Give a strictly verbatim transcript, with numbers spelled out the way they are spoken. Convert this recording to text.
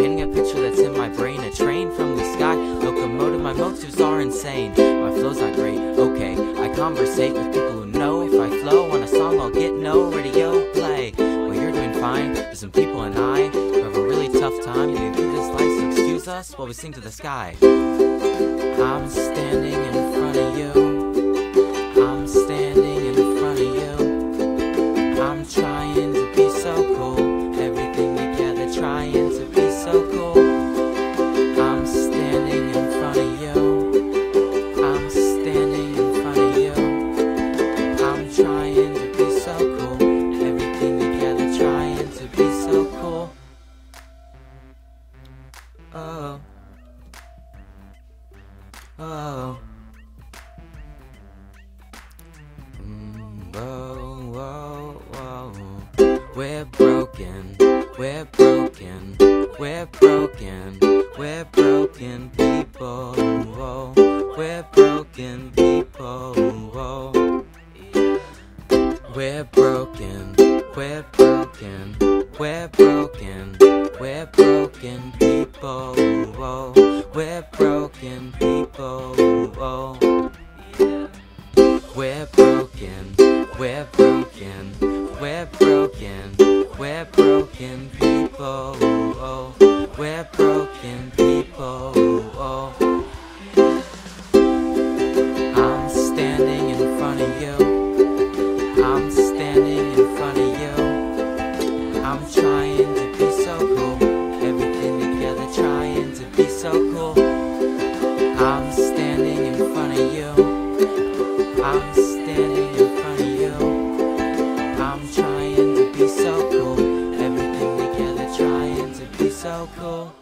painting a picture that's in my brain. A train from the sky, locomotive, my motives are insane. My flow's not great, okay, I conversate with people who know. If I flow on a song, I'll get no radio play. Well, you're doing fine, but some people and I have a really tough time getting through this life, so excuse us while we sing to the sky. I'm standing in front of you, I'm standing in front of you, I'm trying to be so cool, everything together trying to be so cool. I'm standing in front of you, I'm standing in front of you, I'm trying to be so cool, everything together trying to be so cool. Oh. Oh. Mm, whoa, whoa, whoa. We're broken, we're broken, we're broken, we're broken people. Whoa. We're broken people. Whoa. We're broken, we're broken, we're broken, we're broken people. Whoa. We're broken people, oh. We're broken, we're broken, we're broken, we're broken people, oh. We're broken people, oh. I'm standing in front of you, I'm standing in front of you, I'm trying to be so cool, everything together trying to be so cool. I'm standing in front of you, I'm standing in front of you, I'm trying to be so cool, everything together trying to be so cool.